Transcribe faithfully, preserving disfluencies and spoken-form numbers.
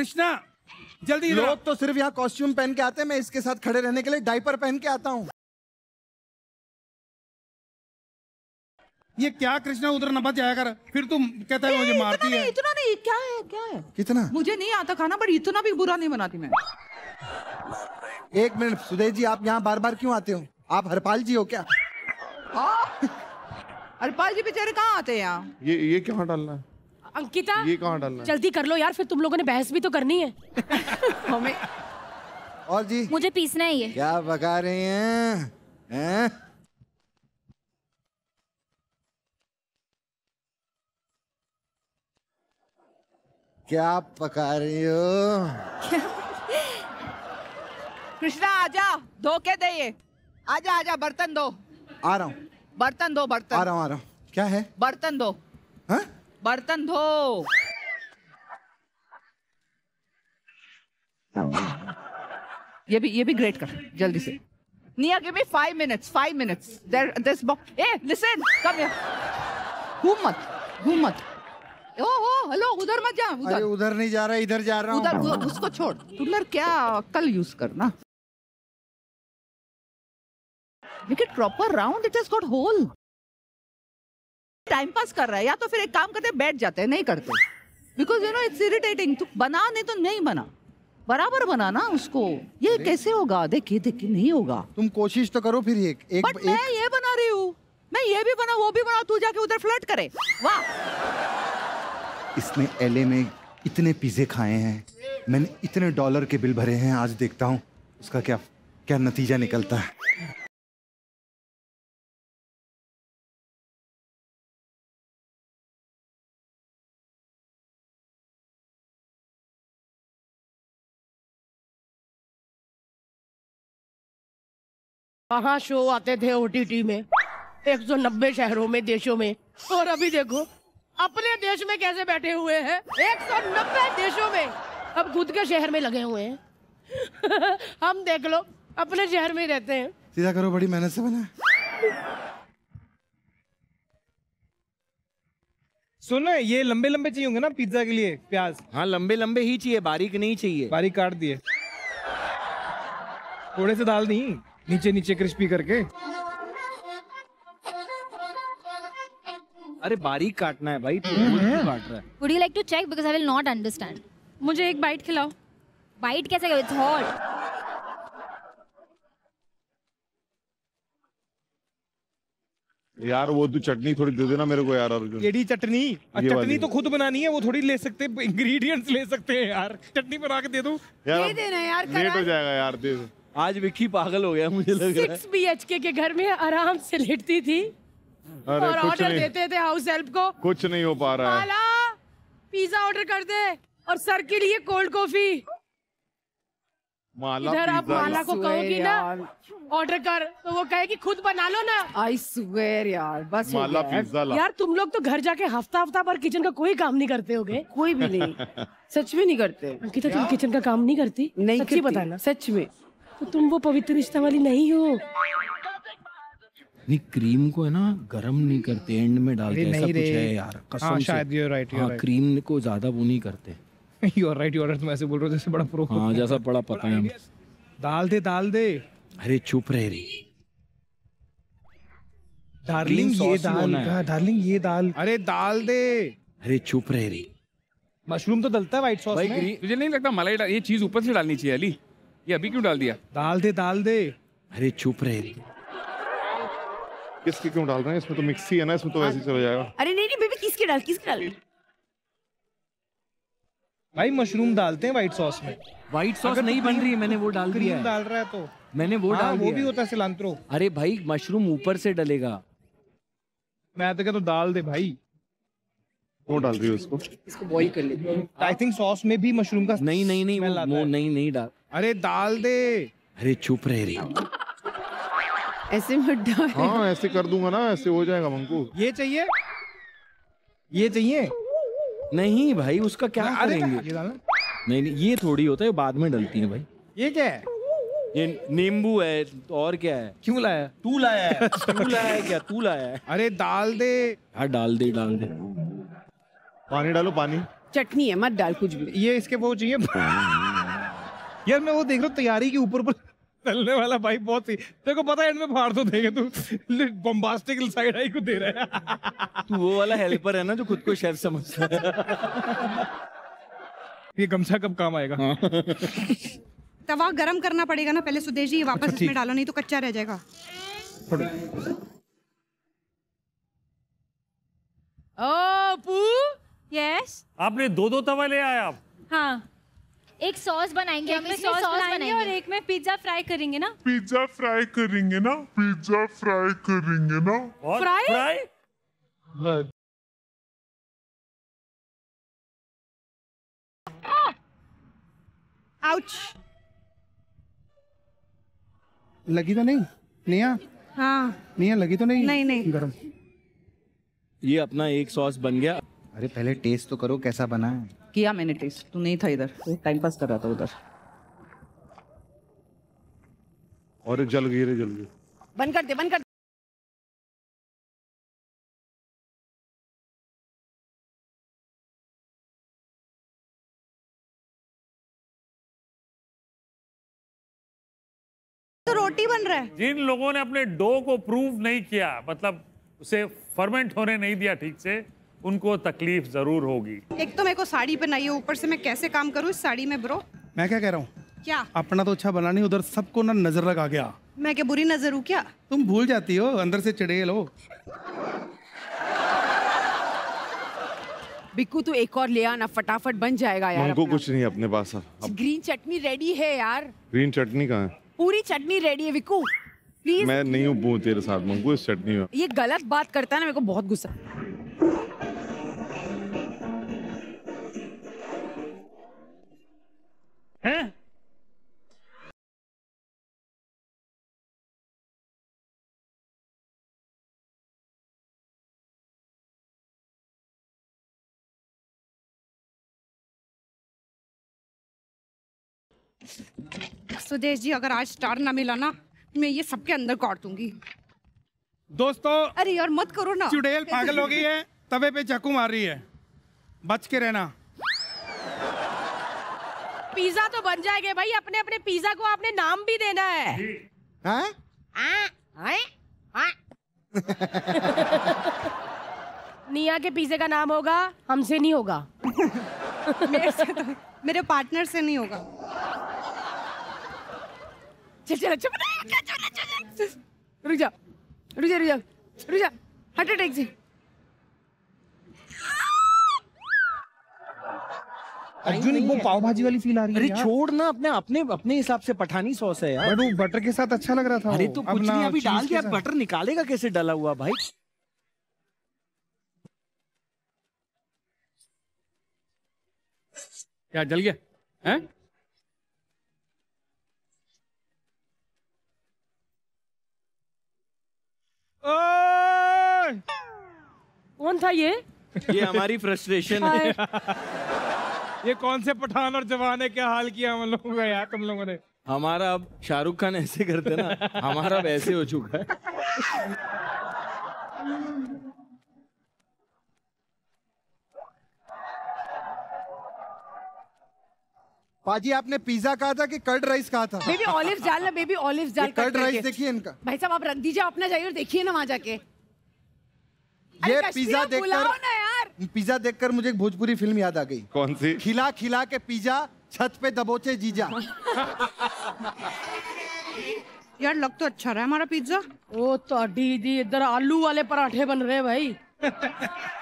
कृष्णा जल्दी। लोग तो सिर्फ यहाँ कॉस्ट्यूम पहन के आते हैं, मैं इसके साथ खड़े रहने के लिए डायपर पहन के आता हूँ। ये क्या कृष्णा, उधर न बच जाया कर, फिर तुम कहता है मुझे मारती है। इतना नहीं, क्या है क्या है कितना मुझे नहीं आता खाना, बट इतना भी बुरा नहीं बनाती मैं। एक मिनट सुदेश जी, आप यहाँ बार बार क्यों आते हो? आप हरपाल जी हो क्या? हरपाल जी बेचारे कहाँ आते हैं यहाँ? ये ये कहाँ डालना है अंकिता? ये कहाँ डालना है? जल्दी कर लो यार, फिर तुम लोगों ने बहस भी तो करनी है हमें। और जी मुझे पीसना है। ये क्या पका रहे हैं? क्या पका रही हो? कृष्णा आजा, धो के दे ये। आजा आजा, बर्तन दो। आ रहा हूँ। बर्तन दो, बर्तन। आ रहा हूँ आ रहा हूँ। क्या है? बर्तन दो। हाँ? बर्तन धो। ये भी ये भी ग्रेट कर जल्दी से। निया give me five minutes, five minutes. There this box. ए लिसन, कम हियर। घूम मत, घूम मत। ओ हो हेलो, उधर मत जा। उधर अरे उधर नहीं जा रहा, इधर जा रहा हूँ। उधर उधर उसको छोड़। टूलर क्या कल यूज करना। Make it proper round, it has got hole. Time pass कर रहा है, या तो फिर एक काम करते बैठ जाते हैं, नहीं करते because you know it's irritating. तू बना, नहीं तो नहीं बना, बराबर बना ना उसको। ये कैसे होगा? देखिए देखिए नहीं होगा, तुम कोशिश तो करो। फिर एक एक बट मैं ये बना रही हूँ, मैं ये भी बना वो भी बना, तू जाके उधर फ्लर्ट करे। वाह, इसने एलए में इतने पिज़्ज़े खाए हैं, मैंने इतने डॉलर के बिल भरे हैं, आज देखता हूँ उसका क्या क्या नतीजा निकलता है। कहाँ शो आते थे ओटीटी में, एक सौ नब्बे शहरों में, देशों में, और अभी देखो अपने देश में कैसे बैठे हुए हैं, एक सौ नब्बे देशों में, अब खुद के शहर में लगे हुए हैं हम देख लो अपने शहर में रहते हैं। सीधा करो, बड़ी मेहनत से बना। सुनो, ये लंबे लंबे चाहिए होंगे ना पिज्जा के लिए प्याज? हाँ लंबे लंबे ही चाहिए, बारीक नहीं चाहिए। बारीक काट दिए, थोड़े से डाल दी नीचे नीचे क्रिस्पी करके। अरे बारीक काटना है भाई, तू काट रहा है। Would you like to check because I will not understand? मुझे एक बाइट खिलाओ। बाइट कैसे? It's hot. यार वो तू चटनी थोड़ी दे देना मेरे को यार। और केड़ी चटनी? चटनी तो खुद बनानी है, वो थोड़ी ले सकते, इंग्रेडिएंट्स ले सकते हैं यार। चटनी बना के दे दो। दे देना यार, लेट हो जाएगा यार, दे दो। आज विक्की पागल हो गया मुझे लग रहा है। सिक्स बी एच के के घर में आराम से लेटती थी और ऑर्डर देते थे हाउस हेल्प को। कुछ नहीं हो पा रहा है। आला पिज्जा ऑर्डर कर दे और सर के लिए कोल्ड कॉफी। माला इधर आप माला को कहोगी ना ऑर्डर कर, तो वो कहेगी खुद बना लो ना। आई स्वेयर यार, बस माला पिज्जा ला। यार तुम लोग तो घर जाके हफ्ता हफ्ता पर किचन का कोई काम नहीं करते होगे। कोई भी नहीं, सच में नहीं करते। अंकिता तुम किचन का काम नहीं करती? नहीं, सच्ची बताना। सच में? तो तुम वो पवित्र रिश्ता वाली नहीं हो। नहीं, क्रीम को है ना गरम नहीं करते, एंड में डालते हैं, ऐसा कुछ है यार कसम से। शायद you are right, you are right. Cream को ज्यादा वो नहीं करते। You are right, you are right. तुम ऐसे बोल रहे हो जैसे बड़ा प्रो। हां जैसा बड़ा पता है। डाल दे डाल दे। अरे चुप रह रे डार्लिंग, ये डाल का डार्लिंग ये डाल। अरे डाल दे। अरे चुप रह रे। मशरूम तो डलता है व्हाइट सॉस में। तुझे नहीं लगता मलाई ये चीज ऊपर से डालनी चाहिए? अली ये अभी क्यों डाल दिया? डाल दे डाल दे। अरे चुप रह रे। किसके क्यों डाल रहे हैं? इसमें तो मिक्सी है ना, इसमें तो वैसे ही चला जाएगा। अरे नहीं नहीं बेबी, किसके डाल किसके डाल भाई? मशरूम डालते हैं व्हाइट सॉस में। व्हाइट सॉस नहीं बन रही है, मैंने वो डाल दिया है। डाल रहा है तो मैंने वो डाल दिया। वो भी होता है सिलांट्रो। अरे भाई मशरूम ऊपर से डलेगा। मैं तो कहता हूं डाल दे भाई। वो डाल रही है उसको, इसको बॉईल कर ले। आई थिंक सॉस में भी मशरूम का। नहीं नहीं नहीं वो नहीं नहीं डाल। अरे डाल दे। अरे चुप रह रही। ऐसे मत डाल। हाँ ऐसे कर दूंगा ना, ऐसे हो जाएगा मंकू। ये चाहिए ये चाहिए। नहीं भाई उसका क्या करेंगे? ये डालना? नहीं नहीं ये थोड़ी होता है, बाद में डलती है भाई। ये क्या है? ये नींबू है और क्या है? क्यों लाया? तू लाया है तू लाया है क्या? तू लाया है। अरे डाल दे। हाँ डाल दे डाल दे। पानी डालो पानी। चटनी है, मत डाल कुछ भी। ये इसके वो चाहिए यार, मैं वो देख रहा हूँ तैयारी के ऊपर ऊपर तलने वाला भाई, बहुत ही तेरे पता है एंड में फाड़ तो देंगे, तू बॉम्बास्टिक साइड आई को दे रहा है। तू वो वाला हेल्पर है ना जो खुद को शेफ समझता है। ये गमछा कब काम आएगा? तवा गरम करना पड़ेगा ना पहले सुदेश जी, ये वापस अच्छा, इसमें डालो नहीं तो कच्चा रह जाएगा। ओ पू, यस आपने दो दो तवा ले आए आप? हाँ, एक सॉस बनाएंगे, एक में सॉस बनाएंगे और एक में पिज्जा फ्राई करेंगे ना, पिज्जा फ्राई करेंगे ना, पिज्जा फ्राई करेंगे ना, फ्राई फ्राई आउच लगी तो नहीं निया? हाँ निया लगी तो नहीं? नहीं नहीं गरम। ये अपना एक सॉस बन गया। अरे पहले टेस्ट तो करो कैसा बना है। किया मैंने टेस्ट, तू नहीं था इधर, टाइम पास कर रहा था उधर। और एक जल गई रे, जल गई, बंद कर दे, बंद कर दे। तो रोटी बन रहा है। जिन लोगों ने अपने डो को प्रूव नहीं किया, मतलब उसे फर्मेंट होने नहीं दिया ठीक से, उनको तकलीफ जरूर होगी। एक तो मेरे को साड़ी पहनाई है, ऊपर से मैं कैसे काम करूँ इस साड़ी में ब्रो? मैं क्या कह रहा हूँ, क्या अपना तो अच्छा बना नहीं, उधर सबको ना नजर लगा गया। मैं क्या बुरी नजर हूँ क्या? तुम भूल जाती हो अंदर से चिड़ेल हो। बिक्कू तू एक और ले आना फटाफट, बन जाएगा यार। हमको कुछ नहीं अपने पास। ग्रीन चटनी रेडी है यार। ग्रीन चटनी कहाँ है? पूरी चटनी रेडी है बिक्कू, प्लीज। मैं नहीं हूँ तेरे साथ मंगू इस चटनी में। ये गलत बात करता है ना, मेरे को बहुत गुस्सा। हैं? सुदेश जी अगर आज स्टार ना मिला ना, मैं ये सबके अंदर काट दूंगी। दोस्तों अरे यार मत करो ना, चुड़ैल पागल हो गई है, तवे पे चाकू मार रही है, बच के रहना। पिज़्ज़ा तो बन जाएगा भाई, अपने अपने पिज़्ज़ा को आपने नाम भी देना है। हाँ? हाँ? हाँ? हाँ? निया के पिज़्ज़े का नाम होगा, हमसे नहीं होगा। मेरे से तो, मेरे पार्टनर से नहीं होगा। चल चल चल रुक जा, रुक जा, रुक जा, रुक जा, हार्ट अटैक से। अर्जुन वो पाव भाजी वाली फील आ रही है। अरे छोड़ ना, अपने अपने अपने हिसाब से पठानी सॉस है यार। वो बटर के साथ अच्छा लग रहा था। अरे तो कुछ नहीं, अभी डाल के आप बटर निकालेगा कैसे? डाला हुआ भाई। क्या जल गया हैं? कौन था ये? ये हमारी फ्रस्ट्रेशन है। ये कौन से पठान और जवान है, क्या हाल किया हम लोगों का यार तुम लोगों ने। हमारा अब शाहरुख खान ऐसे करते ना, हमारा अब ऐसे हो चुका है। पाजी आपने पिज्जा कहा था कि कर्ड राइस कहा था? बेबी ऑलिव डाल ना, बेबी ऑलिव डाल। कर्ड राइस देखिए इनका। भाई साहब आप रख दीजिए, आप ना जाइए और देखिए ना वहां जाके। ये पिज्जा देखकर पिज्जा देखकर मुझे एक भोजपुरी फिल्म याद आ गई। कौन सी? खिला खिला के पिज्जा छत पे दबोचे जीजा। यार लग तो अच्छा रहा है हमारा पिज्जा। ओ तो दीदी इधर आलू वाले पराठे बन रहे भाई।